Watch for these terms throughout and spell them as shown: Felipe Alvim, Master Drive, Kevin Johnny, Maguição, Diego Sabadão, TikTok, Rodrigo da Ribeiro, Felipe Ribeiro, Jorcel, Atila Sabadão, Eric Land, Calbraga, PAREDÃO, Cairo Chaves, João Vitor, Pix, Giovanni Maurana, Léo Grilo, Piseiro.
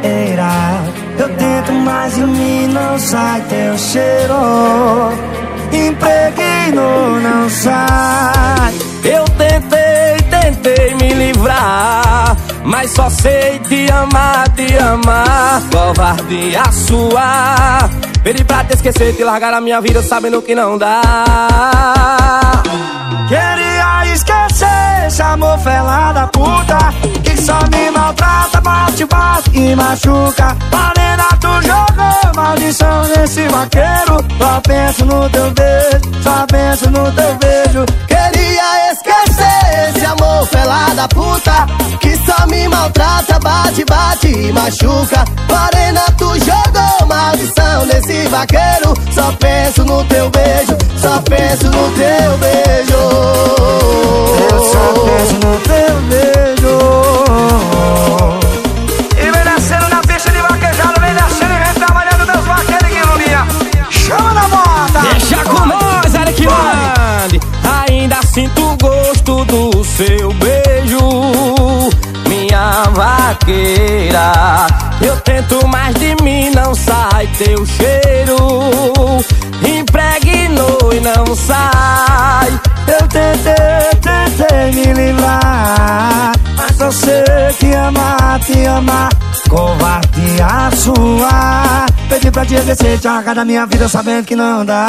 queira. Eu tento, mas de mim não sai teu cheiro. Impregno, não sai. Eu tentei me livrar, mas só sei te amar, covardia sua. Pedi pra te esquecer, te largar a minha vida sabendo que não dá. Queria esquecer esse amor fela da puta, que só me maltrata, bate e machuca. Valena, tu jogou maldição nesse vaqueiro. Só penso no teu beijo, só penso no teu beijo. Queria esquecer esse amor fela da puta, que só me maltrata, bate e machuca. Valena, tu jogou maldição nesse vaqueiro. Só penso no teu beijo, só penso no teu beijo. Eu só penso no teu beijo. E vem descendo na pista de vaquejado, vem descendo e vem trabalhando Deus vaqueiro que ilumina. Chama na bota. Deixa com nós, Eric Land. Ainda sinto o gosto do seu beijo, minha vaqueira. Eu tento, mas de mim não sai teu cheiro. Impregnou e não sai. Eu tentei me livrar, mas eu sei que amar, te amar, covardia sua. Pedi pra te esquecer, te arrancar da minha vida sabendo que não dá.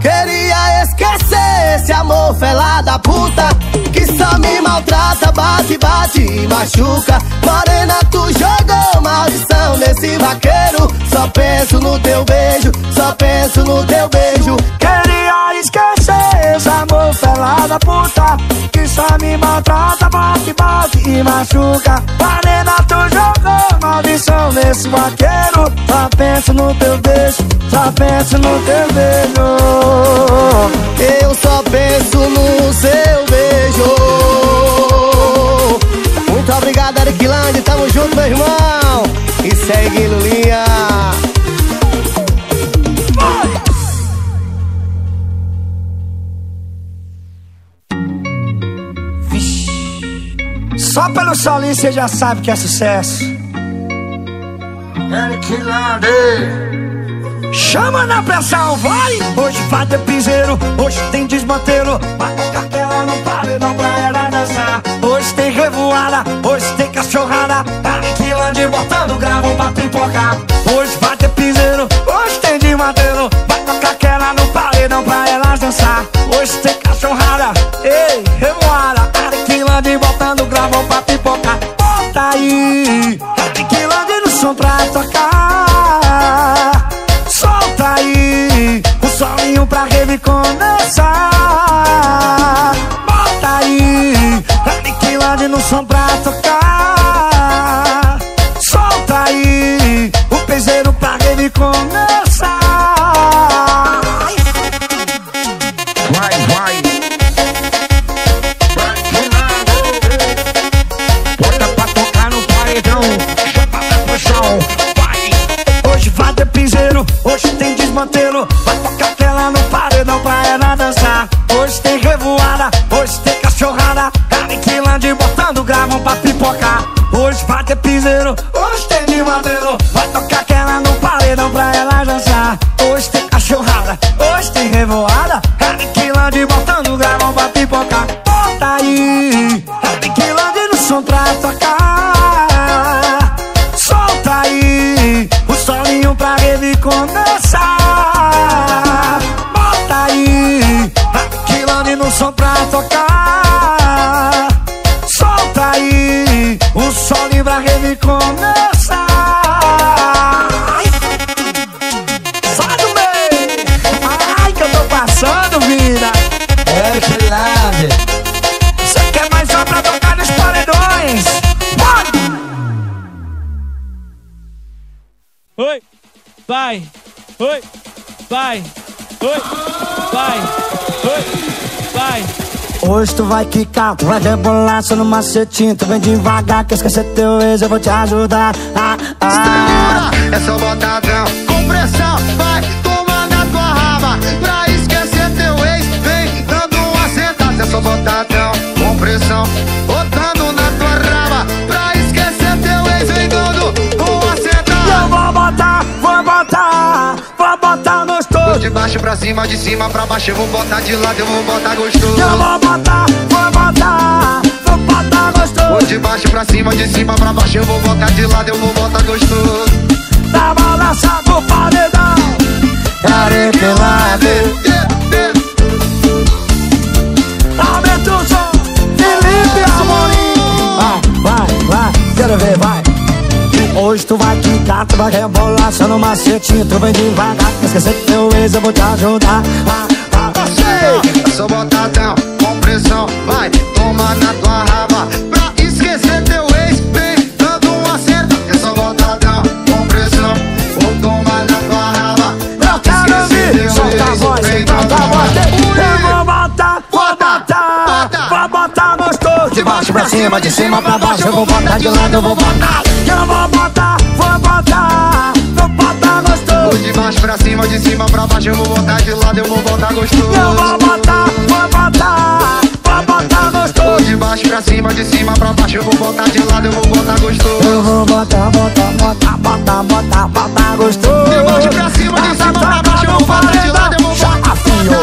Queria esquecer esse amor fela da puta, que só me maltrata, bate e machuca. Morena, tu jogou maldição nesse vaqueiro. Só penso no teu beijo, só penso no teu beijo. Queria esquecer esse amor fela da puta, que só me maltrata, bate e machuca. Morena, tu jogou maldição nesse vaqueiro. Só penso no teu beijo, só penso no teu beijo. Eu só penso no seu beijo. Muito obrigado, Eric Land, tamo junto, meu irmão. E segue, Lulinha. Só pelo solinho você já sabe que é sucesso. Eric Land, chama na pressão, vai! Hoje vai ter piseiro, hoje tem desmantelo. Bate cartela no paredão pra ela dançar. Hoje tem revoada, hoje tem cachorrada. Eric Land botando gravo pra pipocar. Hoje vai ter piseiro, hoje tem desmantelo. Bate cartela no paredão pra ela dançar. Hoje tem cachorrada, ei, revoada. Eric Land botando gravo pra pipocar. Bota aí, Eric Land no som pra tocar. Solta aí o solinho pra rave começar. Bota aí Eric Land no som pra tocar. Solta aí o piseiro pra rave começar. Vai, vai, bota pra tocar no paredão, chama na pressão, vai. Hoje vai ter piseiro, hoje tem desmantelo, vai tocar tela no paredão pra ela dançar. Hoje tem revoada, hoje tem cachorrada. Eric Land botando gravão pra pipocar. Hoje vai ter piseiro, hoje tem desmantelo, vai tocar tela no paredão pra ela dançar. Hoje tem cachorrada, hoje tem revoada. Eric Land botando gravão pra pipocar. Bota aí, Eric Land no som pra tocar. Solta aí o solinho pra rave começar. Bota aí Eric Land no som pra tocar. Solta aí o solinho pra rave começar. Sai do meio. Ai, que eu tô passando, vida. Eric Land, você quer mais uma pra tocar nos paredões? Bora! Oi! Vai, oi, vai, oi, vai, oi, vai. Hoje tu vai quicar, tu vai rebolar só no macetinho. Tu vem devagar, que esquecer teu ex, eu vou te ajudar. É só botar trão com pressão, vai tomando a tua raba. Pra esquecer teu ex, vem dando uma sentada. É só botar trão com pressão, botando na tua raba. Pra esquecer de baixo pra cima, de cima pra baixo. Eu vou botar de lado, eu vou botar gostoso. Eu vou botar, gostoso. Vou de baixo pra cima, de cima pra baixo. Eu vou botar de lado, eu vou botar gostoso. Da balança pro paredão, Eric Land, aumenta o som, Felipe Alvim. Vai, vai, quero ver, vai. Hoje tu vai quicar, tu vai rebolar, só no macetinho, tu vem devagar. Esquecer que teu ex, eu vou te ajudar. É só botadão, com pressão, vai, toma na tua raba. Pra esquecer teu ex, vem dando um acerto. É só botadão, com pressão, vou tomar na tua raba. Eu quero ouvir, solta a voz, solta a voz. Eu vou botar, vou botar, vou botar gostoso. De baixo pra cima, de cima pra baixo. Eu vou botar de lado, eu vou botar. Eu vou botar, gostoso. Vou de baixo pra cima, de cima pra baixo. Eu vou botar de lado, eu vou botar gostoso. Eu vou botar gostoso. Vou de baixo pra cima, de cima pra baixo. Eu vou botar de lado, eu vou botar gostoso. Eu vou botar gostoso. De baixo pra cima, de cima pra baixo. Eu vou botar de lado, eu vou botar gostoso.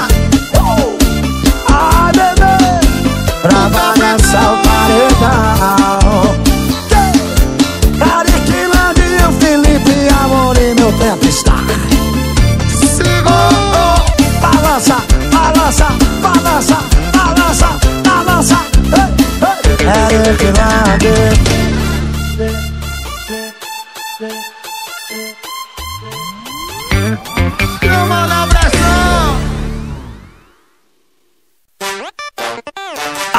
Ai, bebê, pra balançar o paredão.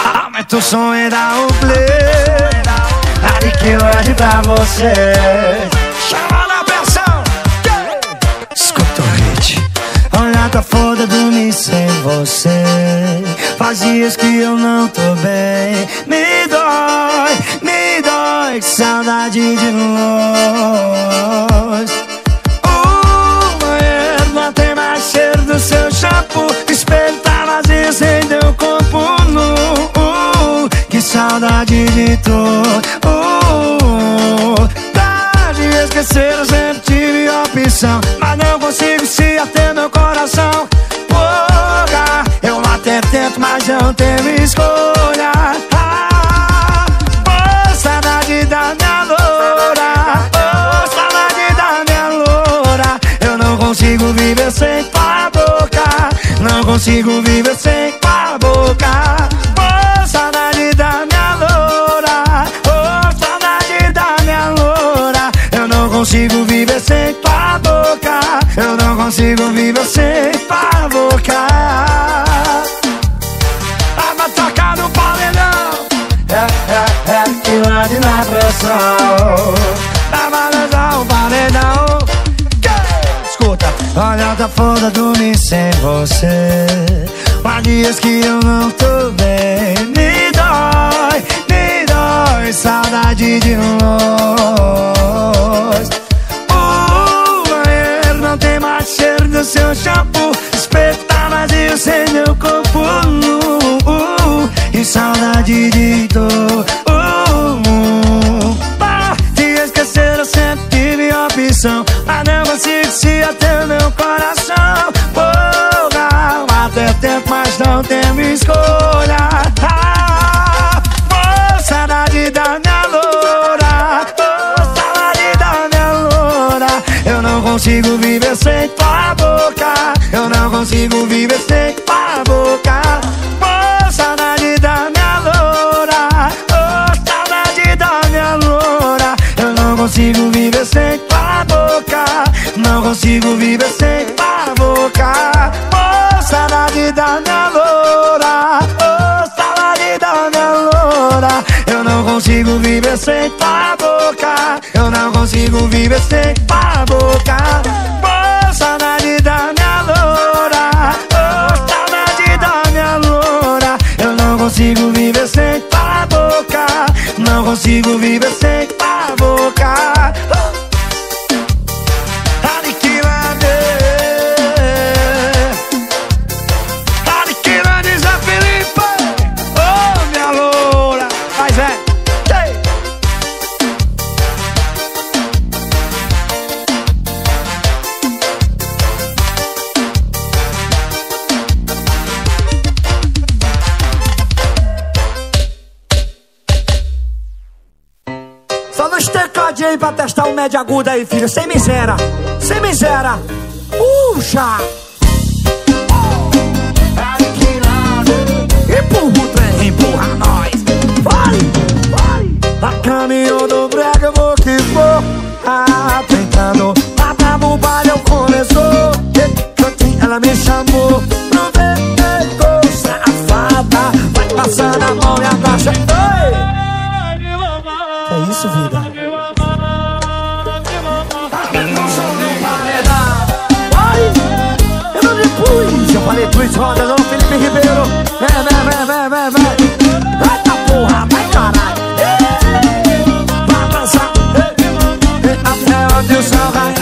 Aumenta o som e dá o play. Eric Land pra você. Chama na pressão. Escuta o hit. Olha, tá foda dormir sem você. Faz dias que eu não tô bem. Me dói, saudade de nós. O banheiro não tem mais cheiro do seu shampoo. O espelho tá vazio sem teu corpo nu. Que saudade de tu. Tarde esquecer, eu sempre tive opção, mas não consigo se ater meu coração. Porra, eu até tento, mas não tenho escolha. Oh, saudade da minha loura. Oh, saudade da minha loura. Eu não consigo viver sem tua boca. Não consigo viver sem tua boca. Oh, saudade da minha loura. Oh, saudade da minha loura. Eu não consigo viver sem tua boca. Eu não consigo viver sem tua boca. Eric Land na pressão, na balança o paredão. Escuta, olha, tá foda dormir sem você. Há dias que eu não tô bem. Me dói, saudade de nós. O banheiro não tem mais cheiro do seu shampoo. Espelho tá vazio sem meu corpo nu. E saudade de dor. Mas não consigo se ater meu coração. Porra, até tempo, mas não tenho escolha. Oh, saudade da minha loura. Oh, saudade da minha loura. Eu não consigo viver sem tua boca. Eu não consigo viver sem tua boca. Oh, saudade da minha loura. Oh, saudade da minha loura. Eu não consigo viver sem tua boca. Não consigo viver sem tua boca. Oh, saudade da minha loura. Oh, saudade da minha loura. Eu não consigo viver sem tua boca. Eu não consigo viver sem tua boca. Oh, saudade da minha loura. Oh, saudade da minha loura. Eu não consigo viver sem tua boca. Não consigo viver sem tua boca. Oh. homem pra testar o médio agudo aí, filho. Sem miséria, sem miséria. Puxa! Empurra o trem, empurra nós. Vai! A caminho do brega eu vou que vou. Tentando matar o baile, eu começou. Ela me chamou pro bebê, safada. Vai passando a mão e abaixa. É isso, vida. Eu não me pus, eu falei pus rodas, não, Felipe Ribeiro. Vem. Vai pra porra, vai caralho. Vai dançar, até onde o sol vai.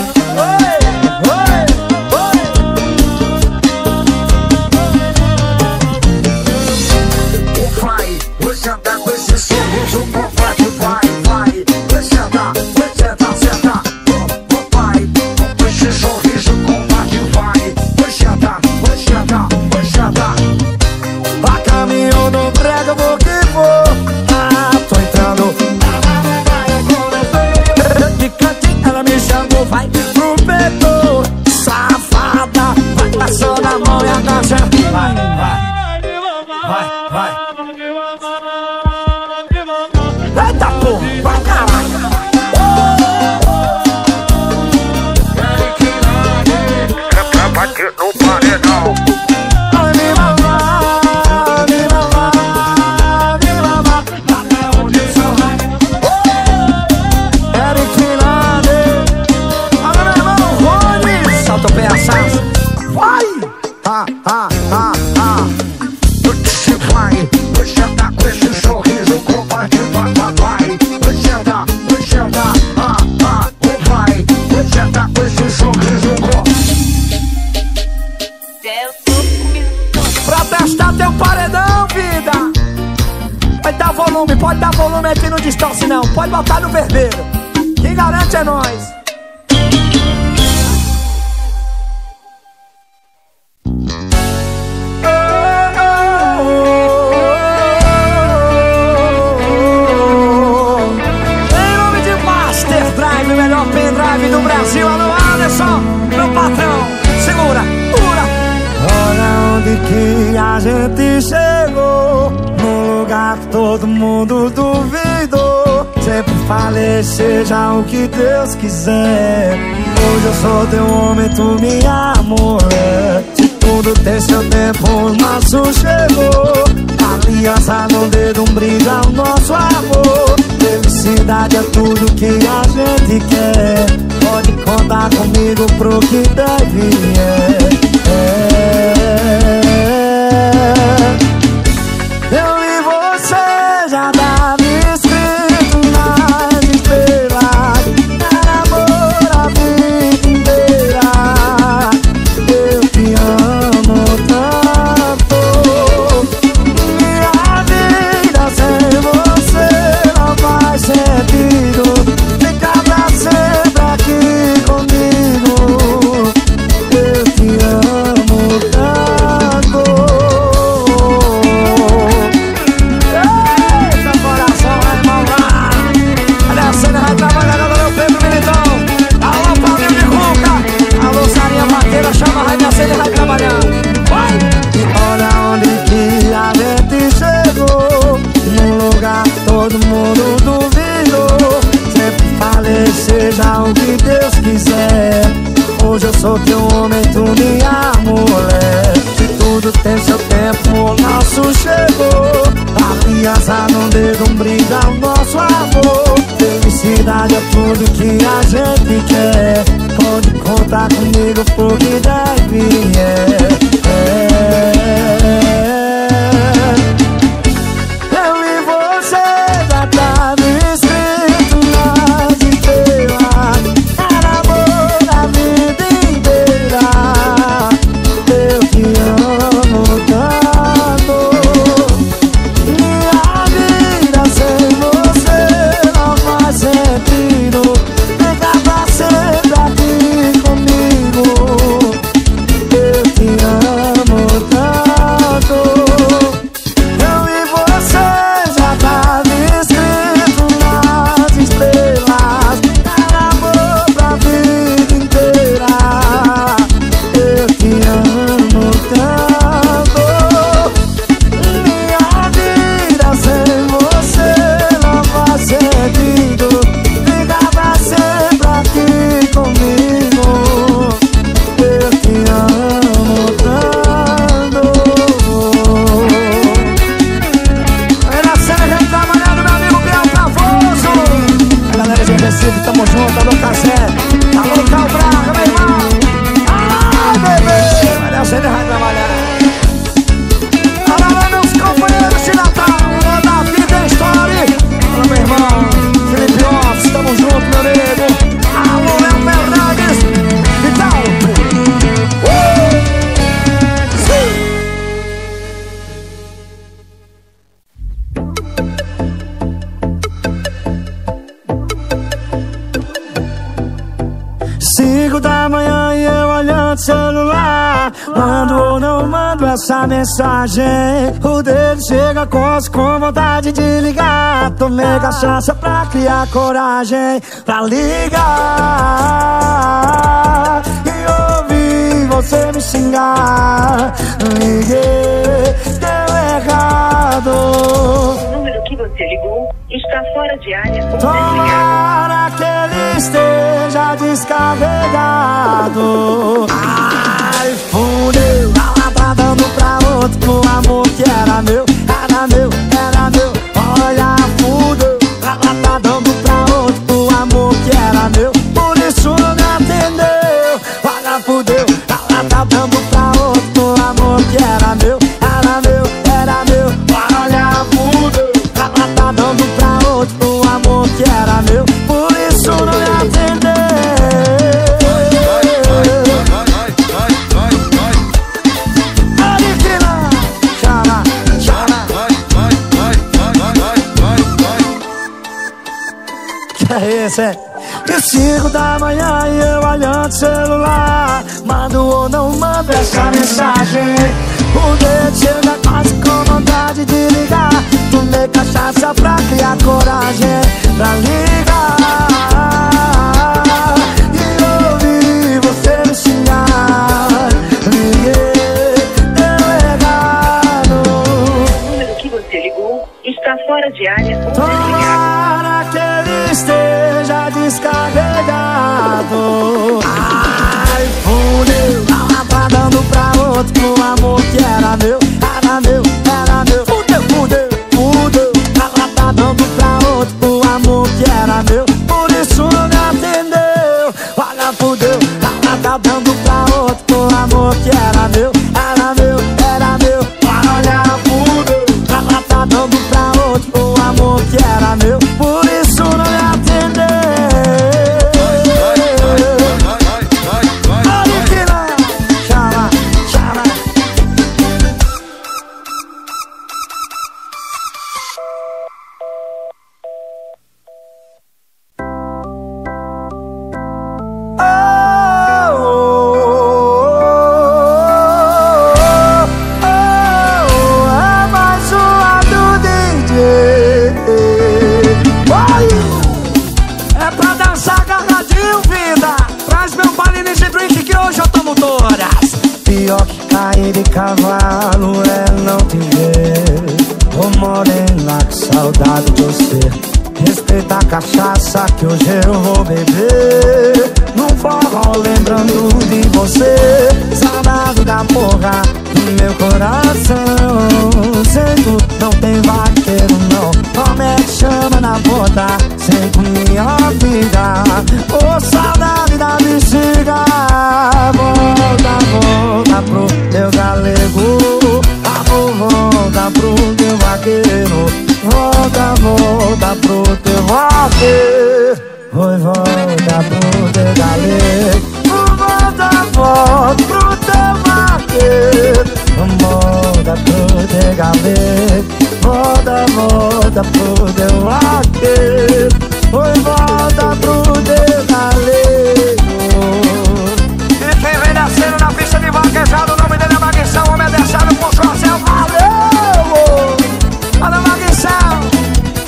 Pode botar no vermelho. Quem garante é nós. Em nome de Master Drive, o melhor pendrive do Brasil. Alô, Anderson, meu patrão. Segura, pura. Olha onde que a gente chegou. Num lugar que todo mundo duvidou. Sempre falei, seja o que Deus quiser. Hoje eu sou teu homem, tu minha mulher. Se tudo tem seu tempo, o nosso chegou. Aliança no dedo, brinde ao nosso amor. Felicidade é tudo que a gente quer. Pode contar comigo pro que deve Eu e você já dá. Sou teu homem, tu minha mulher. Se tudo tem seu tempo, o nosso chegou. Aliança no dedo, brinde ao nosso amor. Felicidade é tudo que a gente quer. Pode contar comigo porque deve Eu e você já tá escrito nas estrelas. tá certo. Alô, Calbraga, meu irmão. Alô, bebê. Olha, você não vai trabalhar. Alô, meus companheiros de Natal. Alô, da vida é história. Alô, meu irmão. Felipe Alvim, tamo junto, meu amigo. Alô, Léo Grilo. Então. Celular, mando ou não mando essa mensagem. O dele chega com vontade de ligar. Tomei cachaça pra criar coragem pra ligar e ouvir você me xingar. Liguei, deu errado. O número que você ligou está fora de área. Tomara que ele esteja descarregado. Ai, fudeu. Ela tá dando pra outro com o amor que era meu, era meu, era meu. Olha, fudeu. Ela tá dando pra outro com o amor que era meu, por isso não me atendeu. Olha, fudeu. Ela tá dando pra outro com o amor que era meu, era meu, era meu. Olha, fudeu. Ela tá dando pra o amor que era meu, por isso não me atendeu. Que é isso, é? De 5 da manhã e eu olhando o celular. Mando ou não mando essa mensagem. O dedo chega quase com vontade de ligar. Tomei cachaça pra criar coragem pra ligar e ouvir você me xingar. Liguei, deu errado. O número que você ligou está fora de área. Tomara que ele esteja descarregado. Ai, fudeu. Ela tá dando pra outro com o amor que era meu, era meu, era meu. Fudeu, fudeu. Dando pra outro o amor que era meu, por isso não me atendeu. Olha, fudeu. Ela tá dando pra outro o amor que era meu, era meu, era meu. Olha, fudeu. Ela tá dando pra outro o amor que era meu, por isso não me atendeu. Olha que não. Chama, chama. Cachaça que hoje eu vou beber num forró lembrando de você. Saudade da porra no meu coração. Sem tu não tem vaqueiro não. Como é que chama na bota? Sem tu minha vida. Ô, saudade da bexiga. Volta, volta pro teu galego. Amor, volta pro teu vaqueiro. Volta, volta pro teu rock. Oi, volta pro teu galego. Volta, volta pro teu rock. Volta pro teu galego. Volta, volta pro teu rock. Oi, volta pro teu galego. E quem vem nascendo na pista de vaquejado, o nome dele é Maguição, homem é deixado por Jorcel. Valeu! Alô, Maguição!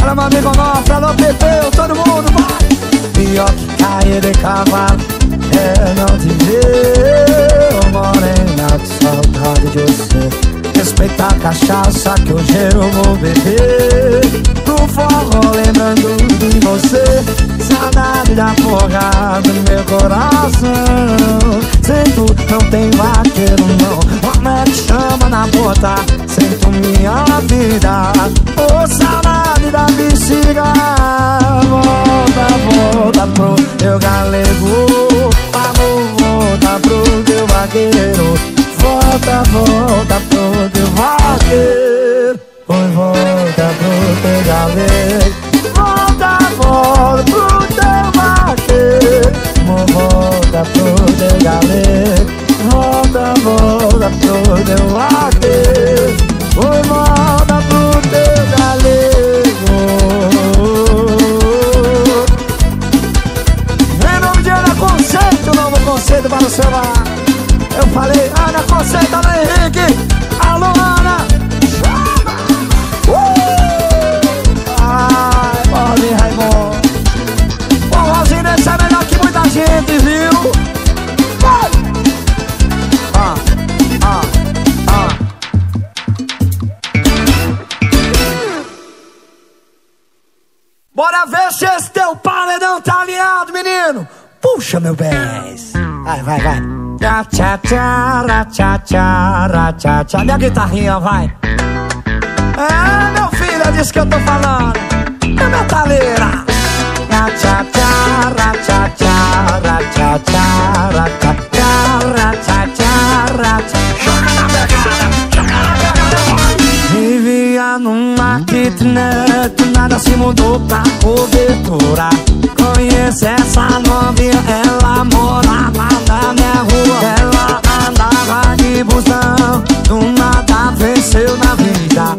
Alô, meu amigo nosso, alô, Pepeu, todo mundo, vai! Pior que cair de cavalo é não te ver. Ô, morena, que saudade de você. Respeita a cachaça que hoje eu vou beber. No forró lembrando de você. Saudade da porra do meu coração. Sem tu não tem vaqueiro, não. Como é que chama na bota? Sento minha vida, ô saudade da bexiga. Volta, volta pro teu galego, amor, volta pro teu vaqueiro. Volta, volta pro teu vaqueiro, oi, volta pro teu galego. Volta, volta pro teu vaqueiro, amor, volta pro teu galego. Volta, volta pro teu vaqueiro, oi, volta pro teu galego. Em nome de Ana Conceito, novo conceito para o seu lar. Eu falei Ana Conceito, Ana Henrique. Alô, Ana, chama! Ai, pode, Raimundo. O Rosinho desse é melhor que muita gente, viu? Bora ver se esse teu paredão tá alinhado, menino. Puxa, meu bem. Vai, vai, vai. Minha guitarrinha, vai. É, meu filho, é disso que eu tô falando. É metaleira. Joga na pegada. Vivia numa kitnet, nada se mudou pra cobertura. Conheci essa novinha, ela morava na minha rua. Ela andava de busão, do nada venceu na vida.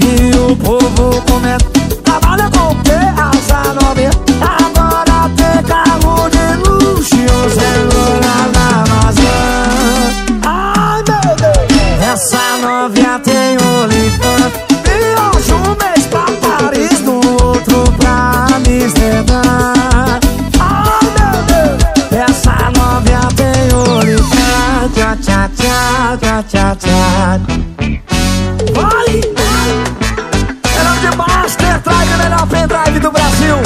E o povo comenta, trabalha com o que essa novinha? Agora tem carro de luxo e o celular na maçã. Ai, meu Deus! Essa novinha tem olifante. Viajo um mês pra Paris, no outro pra Amsterdã. Ai, meu Deus! Essa novinha tem olifante. Tchá, tchá, tchá, tchá, tchá. Vai! Master Drive, o melhor pendrive do Brasil.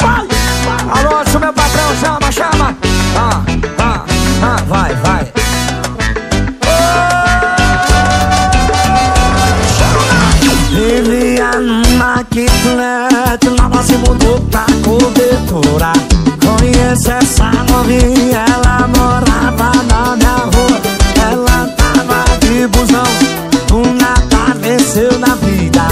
Vai, vai. Alô, se o meu patrão chama, chama. Ah, ah, ah, vai, vai. Vivia numa kitnet, nada se mudou pra cobertura. Conhece essa novinha, ela morava na minha rua. Ela tava de busão, do nada venceu na vida.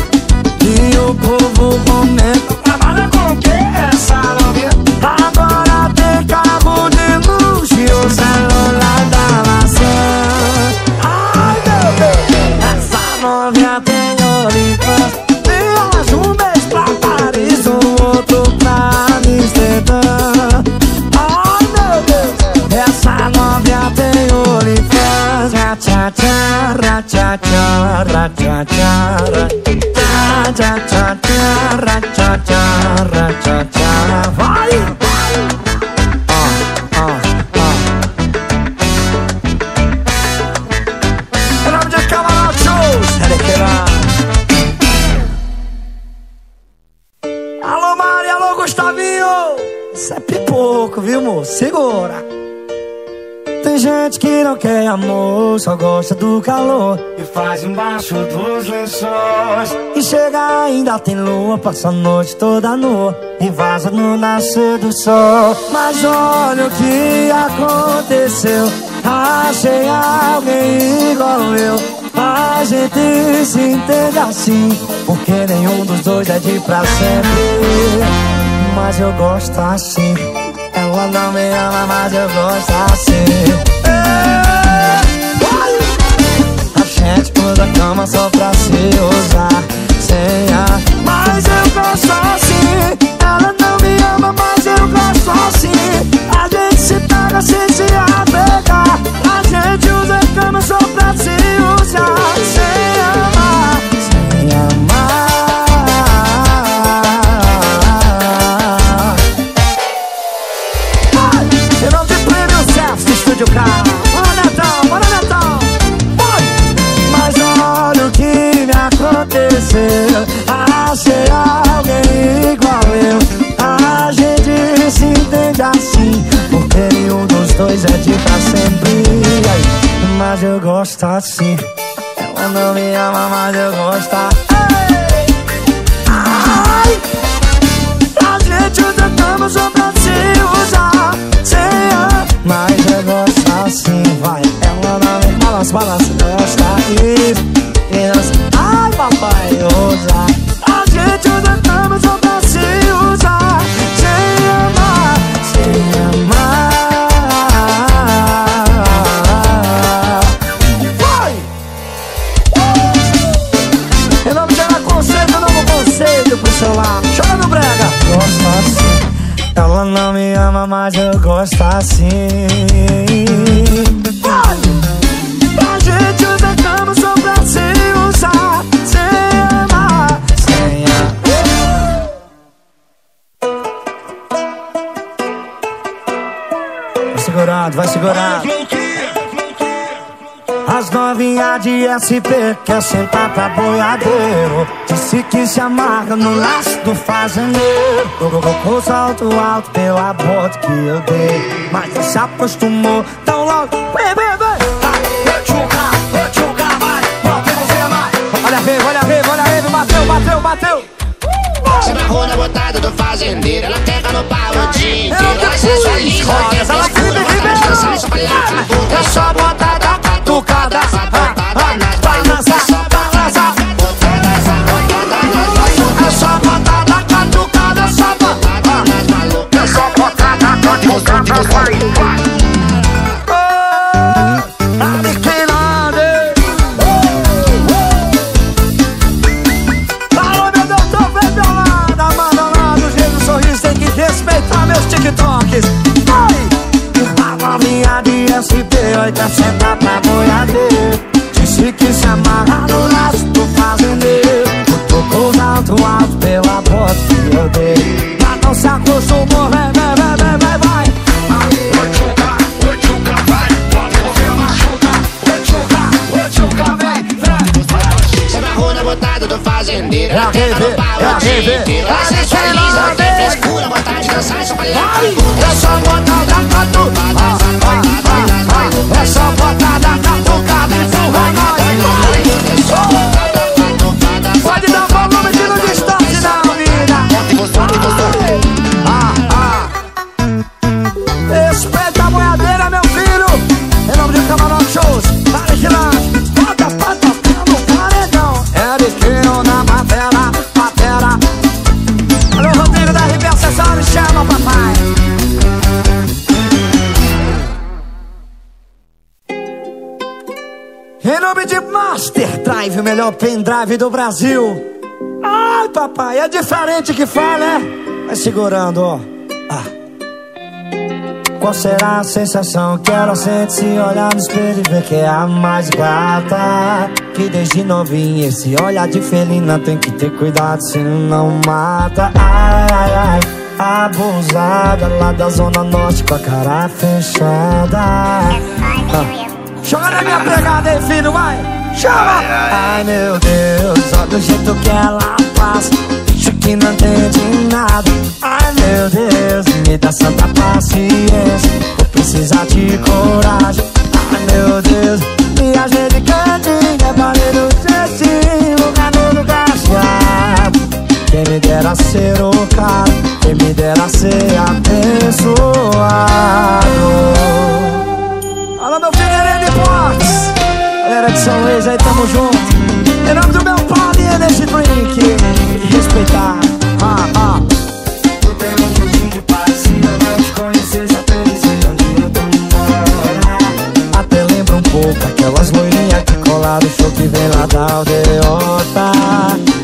E o povo comenta, trabalha com que essa novinha? Agora tem carro de luxo e o celular da maçã. Ai, meu Deus! Essa novinha tem olifante. Viaja um mês pra Paris, o outro pra Amsterdã. Ai, meu Deus! Essa novinha tem olifante. Tchá, tchá, tchá, tchá, tchá, tchá. Tchá, tchá, tchá, tchá, tchá, tchá, tchá. Vai! Ó, ó, ó. Em nome de Camarote Shows, Eric. Alô, Mari, alô, Gustavinho. Isso é pipoco, viu, moço? Segura. Tem gente que não quer amor, só gosta do calor e faz embaixo dos lençóis. E chega ainda tem lua, passa a noite toda nua e vaza no nascer do sol. Mas olha o que aconteceu, achei alguém igual eu. A gente se entende assim, porque nenhum dos dois é de pra sempre. Mas eu gosto assim. Ela não me ama, mas eu gosto assim. A gente usa a cama só pra se usar, sem ar. Mas eu gosto assim. Ela não me ama, mas eu gosto assim. A gente se pega sem se apegar. A gente usa a cama só pra se usar, sem amar, sem amar. Bora, Netão, bora, Netão. Mas olha o que me aconteceu, achei alguém igual eu. A gente se entende assim, porque nenhum dos dois é de pra sempre. Mas eu gosto assim. Ela não me ama, mas eu gosto. Ai, a gente usa cama só pra se usar, mas eu gosto assim, vai. Ela não me balança, balança, gosta e dança. Ai, papai, usa. A gente usa cama só pra se usar, se amar, se amar. Chora no brega. Gosto assim. Ela não me ama, mas eu gosto assim. A gente usa cama só pra se usar, se amar, sem amar. Vai segurando, vai segurando. As novinhas de SP quer sentar pra boiadeiro. Disse que se amarga no laço do fazendeiro. Colocou salto alto pela bota que eu dei, mas não se acostumou tão logo. Vem, vem, vem. Eu te jogar, vai. Bota você mais. Olha a rave, olha a rave, olha a rave. Bateu, bateu, bateu. Se amarrou na botada do fazendeiro. Ela pega no pau o dia inteiro. Ela se sensualiza, ela escura. Bota na sala, só palhaço na boca. É só botada. Tocada, vai dançar, balançar. É só botada, catucada, só botada. É só botada, catucada, vai. Oh, Eric Land. Alô, meu doutor, Felipe Alvim, amarelado, gelo, sorriso, tem que respeitar meus TikToks. Vai! A novinha de SP, oi, tá sentada pra botar. Disse que se amarra no laço do fazendeiro. Tocou o salto alto pela bota que eu dei, mas não se acostumou. Vem, vem, vem, vem, vem, vai. Vou te jogar, vai. Bota você machucar. Vou te jogar, vem. Se amarrou na botada do fazendeiro. Ela pega no pau o dia inteiro. Ela sensualiza, ela tem frescura. Botar de dançar e só palhar. É só botada, catucada. É só botada, catucada. Pode dar volume que não distorce da vida. Respeita a boiadeira, meu filho. Em nome de Camarote Shows, Eric Land. Bota a pata no paredão. Eriquinho na batera, batera. Alô, Rodrigo da Ribeiro, cê só me chama, papai. Em nome de Master Drive, o melhor pendrive do Brasil. Ai, papai, é diferente que fala, né? Vai segurando, ó. Qual será a sensação que ela sente se olhar no espelho e ver que é a mais gata? Que desde novinha esse olhar de felina tem que ter cuidado, senão não mata. Ai, ai, ai, abusada lá da zona norte com a cara fechada. Chora minha pegada, hein, filho, vai! Chora! Ai, meu Deus, olha do jeito que ela faz. Acho que não entende nada. Ai, meu Deus, me dá santa paciência. Vou precisar de coragem. Ai, meu Deus, viajei de cantinho. Reparei no destino, no lugar chato. Quem me dera ser o cara, quem me dera ser abençoado. Alô, meu Figueiredo e Portes, galera de São Luís, aí tamo junto. Em nome do meu padre é nesse drink, tem que respeitar. Tu tem um pouquinho de paz, se eu não te conhecer, já pensei onde eu tô. Até lembra um pouco aquelas loirinhas que colaram o show que vem lá da aldeota.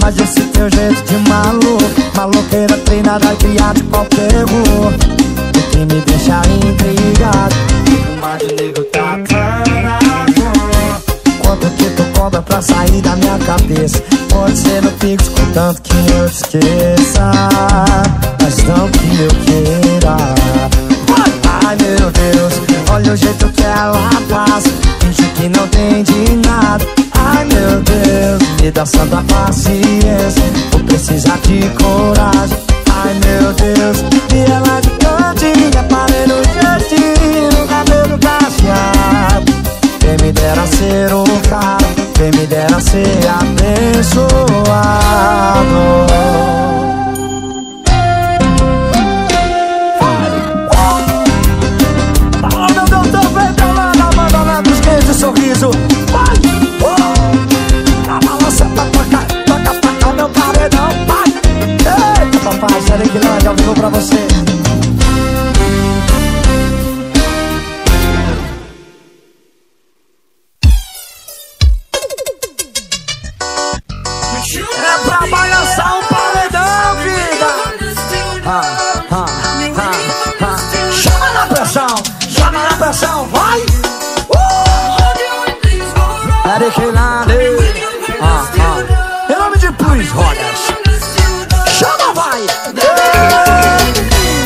Mas esse teu jeito de maluco, maloqueira treinada, criada de pau pegou, o que me deixa intrigado. Quanto que tu cobra pra sair da minha cabeça? Pode ser no Pix, contanto que eu te esqueça, mas não que eu queira. Ai, meu Deus, olha o jeito que ela passa, finge que não tem de nada. Ai, meu Deus, me dá santa paciência, vou precisar de coragem. Ai, meu Deus, e ela de cantinha, parei no jeitinho, cabelo cacheado. Quem me dera ser o cara, quem me dera pressão, joga na pressão, vai! Eric Land, em nome de Plus Rodas, chama, vai!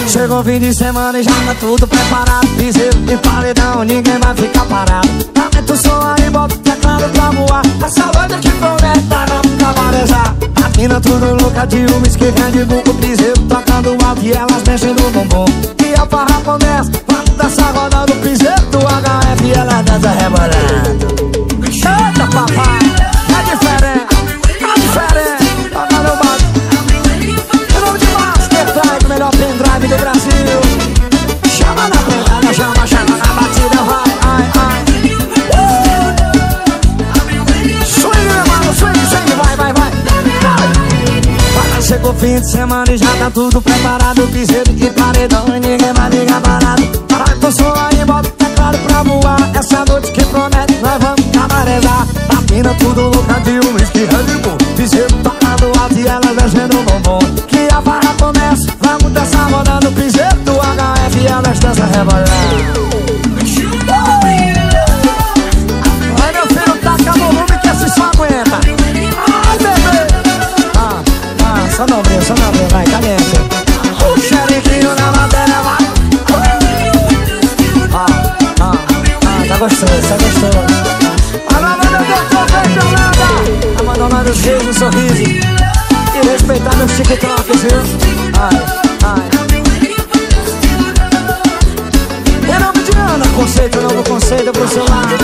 Chegou o fim de semana e já tá tudo preparado. Piseiro e paredão, ninguém vai ficar parado. Aumenta o som aí, bota o teclado pra voar. Essa banda que promete tá não cavarejar. A mina tudo louca de uísque, grande buco. Piseiro tocando alto e elas mexendo no bumbum. E a farra começa, vamos dançar a roda do piseiro do HF. E ela dança rebolando. Eita papai, é diferente, é diferente. Toca no bato. Em nome de Master Drive, melhor pendrive do Brasil. Chama na pegada, chama, chama na batida, vai, ai, ai. Swing, mano, swing, swing, vai, vai, vai. Chegou fim de semana e já tá tudo preparado. Piseiro e paredão e ninguém vai ligar parado. Para com o som aí, bota o teclado pra voar. Essa noite que promete, nós vamos cavarejar. A mina tudo louca de uísque, Red Bull. Piseiro tocando alto e elas mexendo no bombom. Que a farra começa, vamos dançar rodando. Piseiro do HF e elas dançam rebolando. Aí meu filho, taca volume que esse só aguenta. Ai bebê, só não abriu, vai, cadê? O xeriquinho na madeira, vai. Tá gostoso, tá gostoso. A nova do doutor Fernanda, abandonando os risos, o sorriso e respeitando os TikToks, viu? Ai, ai. Em nome de Ana, conceito, novo conceito pro seu lado.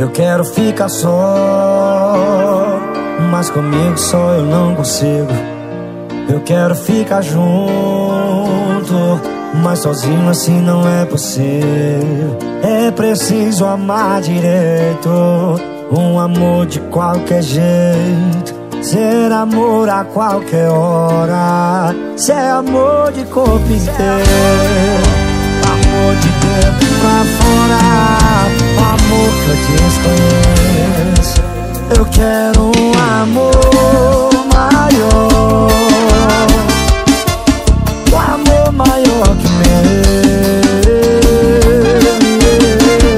Eu quero ficar só, mas comigo só eu não consigo. Eu quero ficar junto, mas sozinho assim não é possível. É preciso amar direito, um amor de qualquer jeito. Ser amor a qualquer hora, ser amor de corpo inteiro. Amor de dentro pra fora, amor que eu desconheço. Eu quero um amor maior, um amor maior que meu. Eu quero um amor maior, yeah,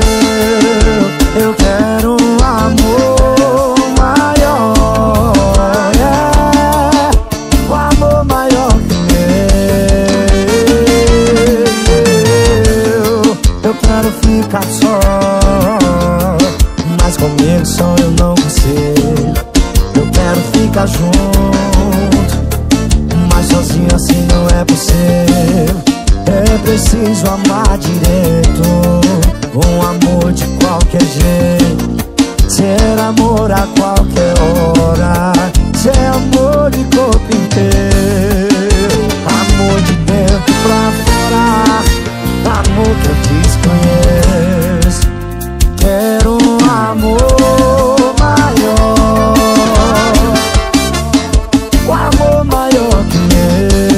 um amor maior que ficar só, mas comigo só eu não consigo. Eu quero ficar junto, mas sozinho assim não é possível. É preciso amar direito, um amor de qualquer jeito. Ser amor a qualquer hora, ser amor de corpo inteiro. Amor de dentro pra fora, amor que eu desconheço. Quero um amor maior, um amor maior que meu.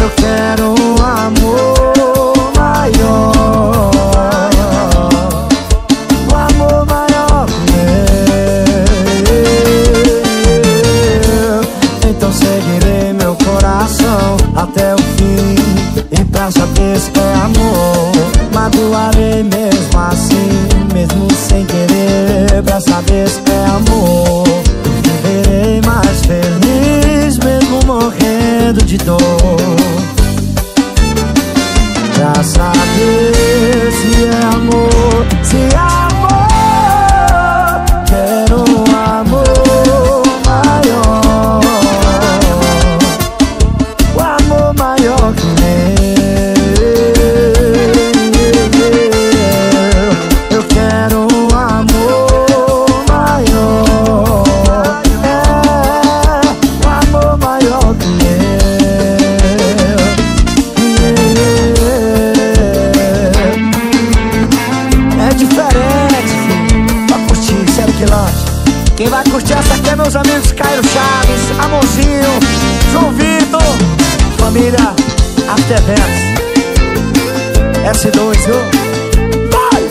Eu quero um amor maior, um amor maior que meu. Então seguirei meu coração até o fim, e pra saber se é amor, magoarei mesmo assim, mesmo sem querer. Pra saber se é amor, viverei mais feliz, mesmo morrendo de dor. Pra saber se é amor, se é amor, quero um amor maior. Quem vai curtir essa aqui é meus amigos Cairo Chaves, Amorzinho, João Vitor, família After Dance. É S2, vai!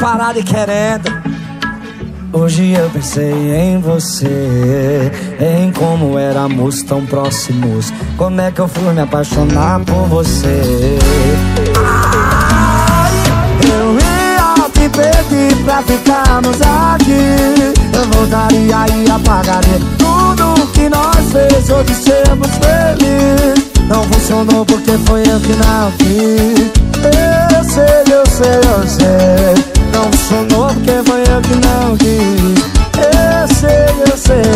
Parado e querendo. Hoje eu pensei em você, em como éramos tão próximos, como é que eu fui me apaixonar por você. Ai, eu ia te pedir pra ficarmos aqui, eu voltaria e apagaria tudo que nós fez. Hoje sermos felizes, não funcionou porque foi eu que não fiz. Eu sei, eu sei, eu sei, não funcionou porque foi eu que não quis. Eu sei, eu sei,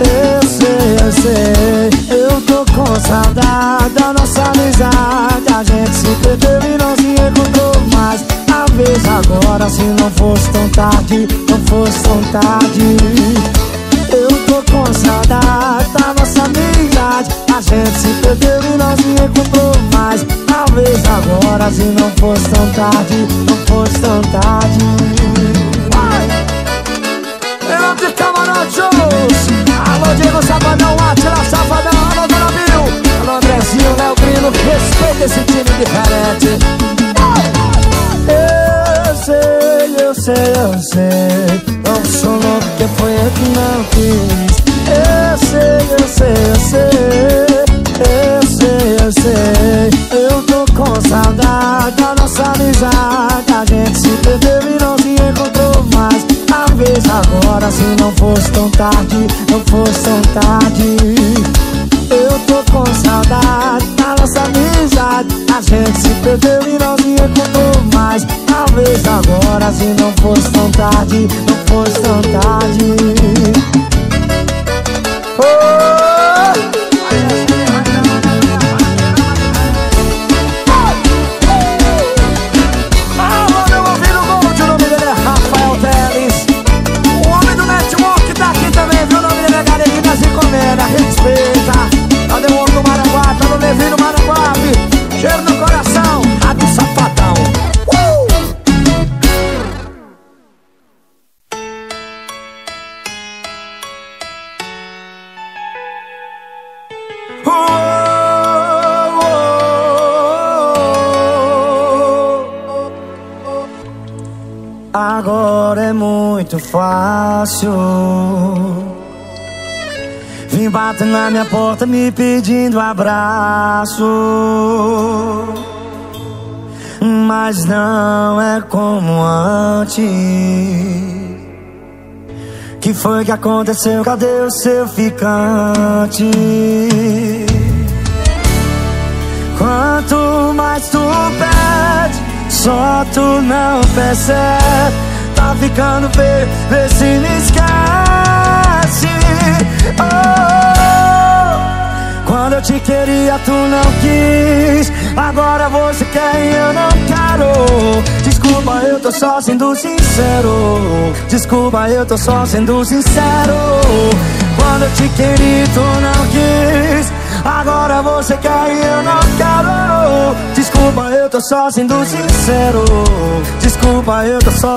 eu sei, eu sei, eu sei. Eu tô com saudade da nossa amizade. A gente se perdeu e não se encontrou mais. Talvez agora, se não fosse tão tarde, não fosse tão tarde. Eu tô com saudade da nossa amizade. A gente se perdeu e não se encontrou mais. Talvez agora, se não fosse tão tarde, não fosse tão tarde. Eu de camarote, alô Diego Sabadão, Atila Sabadão, alô Dona Bill, alô Andrezinho, Léo Grilo, respeita esse time diferente. Eu sei, eu sei, eu sei, não sou louco porque foi eu que não quis. Eu sei, eu sei, eu sei, eu sei, eu sei. Eu tô com saudade da nossa amizade. A gente se perdeu e não se encontrou mais. Talvez agora, se não fosse tão tarde, não fosse tão tarde. Eu tô com saudade da nossa amizade. A gente se perdeu e não se encontrou mais. Talvez agora, se não fosse tão tarde, não fosse tão tarde. Respeita, tá de volta o Maraguá, tá no Levi no Maraguá. muito fácil. Vim bater na minha porta me pedindo abraço, mas não é como antes. Que foi que aconteceu? Cadê o seu ficante? Quanto mais tu pede, só tu não percebe. Tá ficando feio, vê se me esquece. Oh, quando eu te queria tu não quis, agora você quer e eu não quero. Desculpa, eu tô só sendo sincero. Desculpa, eu tô só sendo sincero. Quando eu te queria tu não quis, agora você quer e eu não quero. Desculpa, eu tô só sendo sincero. Desculpa, eu tô só...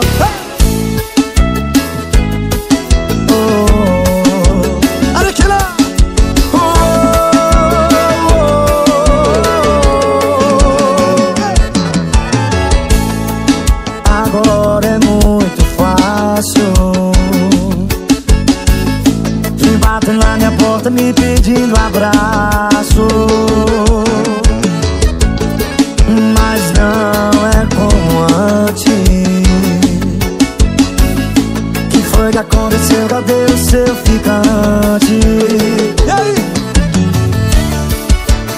me pedindo abraço, mas não é como antes. Que foi que aconteceu? Cadê o seu ficante? E aí?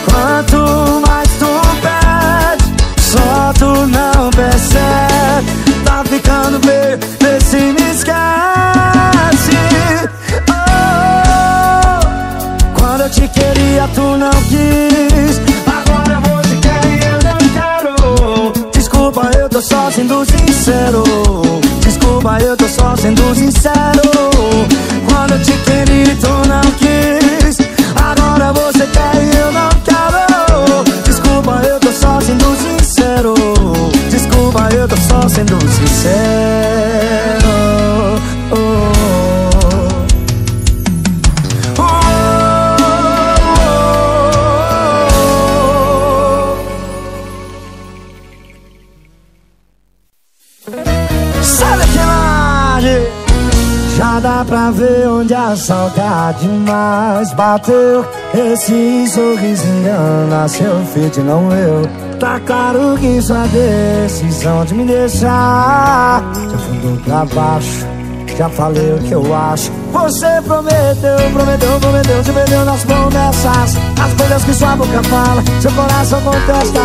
Quanto mais tu pede, só tu não percebe. Tá ficando bem, vê se me esquece. Queria, tu não quis, agora você quer e eu não quero. Desculpa, eu tô só sendo sincero. Desculpa, eu tô só sendo sincero. Quando eu te queria, tu não quis, agora você quer e eu não quero. Desculpa, eu tô só sendo sincero. Desculpa, eu tô só sendo sincero. Dá pra ver onde a saudade mais bateu. Esse sorriso engana seu feito, não eu. Tá claro que sua decisão de me deixar já fundou pra baixo, já falei o que eu acho. Você prometeu, prometeu, prometeu, te vendeu nas promessas, as coisas que sua boca fala, seu coração contesta.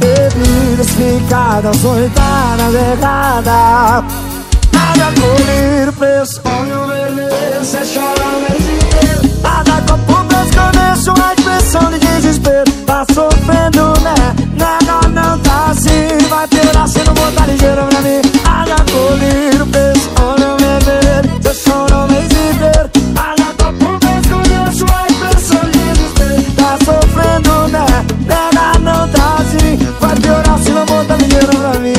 Bebidas ficadas, solitadas, erradas. Nada cobrir o preço, olho vermelho, cê chora o mês inteiro. Nada copo preço, começo a expressão de desespero. Tá sofrendo, né? Nada não tá assim. Vai piorar se não botar ligeiro pra mim. Nada cobrir o preço, olho vermelho, cê chora o mês inteiro. Nada copo preço, começo a expressão de desespero. Tá sofrendo, né? Nada não tá assim. Vai piorar se não botar ligeiro pra mim.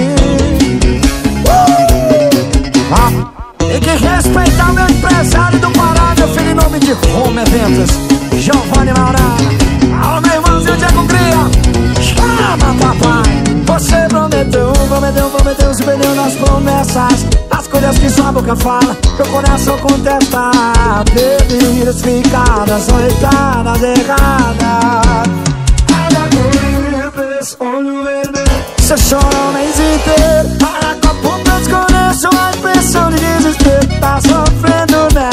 Tem que respeitar meu empresário do Pará, meu filho, em nome de Home Eventos, Giovanni Maurana. Alô, meu irmãozinho Diego Cria, chama papai. Você prometeu, prometeu, prometeu, se perdeu nas promessas, as coisas que sua boca fala, meu coração contesta. Bebidas ficadas, solitadas, erradas. Olha comigo, preço, olho vermelho, cê chora o mês inteiro. Para copo preto, sua expressão de desespero. Tá sofrendo, né?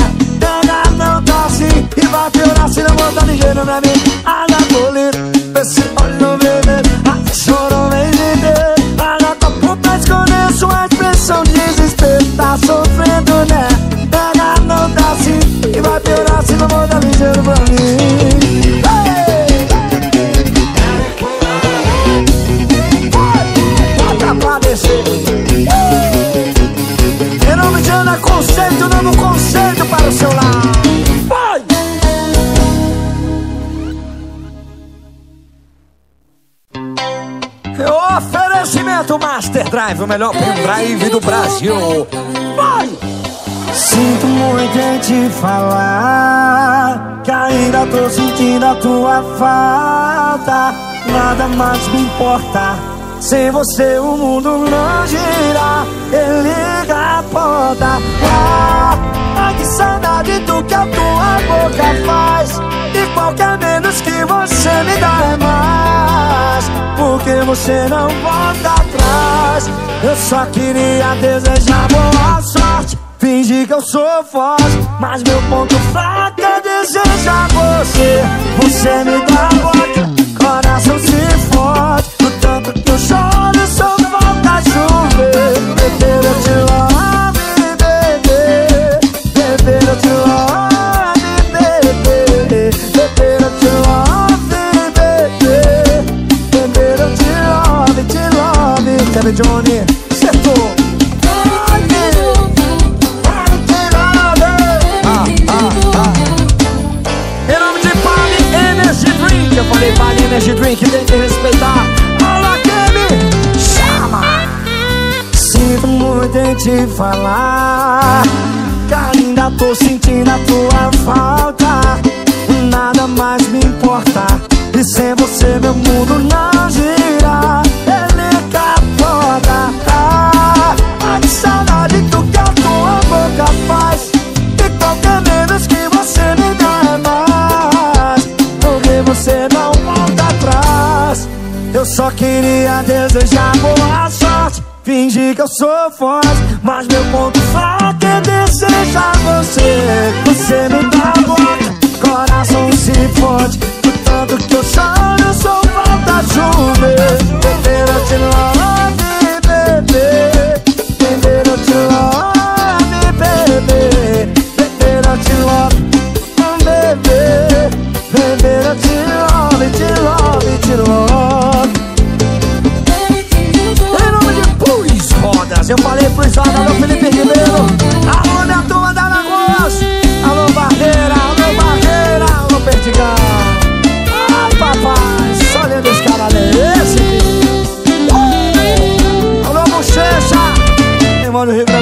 Nada não tá assim. E vai piorar se não voltar ligeiro pra mim. Olha boleiro, esse olho vermelho, chorou o mês inteiro. Olha copo pra esconder sua expressão de desespero. Tá sofrendo, né? Nada não tá assim. E vai piorar se não voltar ligeiro pra mim. Bota pra descer. Ana, conceito, novo conceito para o seu lar. Vai! Oferecimento Master Drive, o melhor pendrive do Brasil. Vai! Sinto muito em te falar que ainda tô sentindo a tua falta. Nada mais me importa. Sem você o mundo não gira. Ele liga a porta. Ai que saudade do que a tua boca faz. E qualquer menos que você me dá é mais. Porque você não volta atrás. Eu só queria desejar boa sorte. Finge que eu sou forte, mas meu ponto fraco é desejar você. Você me dá a boca, coração se fode. Do tanto que eu choro, só falta chover. Beber eu te love, beber. Beber eu te love, beber. Beber eu te love, beber. Beber eu te love, te love. Kevin Johnny, acertou. Vale energy drink, tem que respeitar. Olá, Kemi, chama. Sinto muito em te falar, que ainda tô sentindo a tua falta. Nada mais me importa, e sem você meu mundo não gira. Ele capota. Ai que saudade do que a tua boca faz. E qualquer menos que você me dá é mais. Porque você não. Eu só queria desejar boa sorte. Fingir que eu sou forte, mas meu ponto fraco é desejar você. Você me dá a boca, coração se fode. Do tanto que eu choro, eu sou falta de chover. Beber eu te love, beber. Beber eu te love, beber. Beber eu te love, beber. Beber eu te love, te love. Eu falei pro Jorge, alô Felipe Ribeiro. Alô minha turma da Lagoas. Alô Barreira, alô Barreira, alô Perdigão. Ai papai, só lembra os caras desse. Alô Bochecha, irmão do Ribeiro.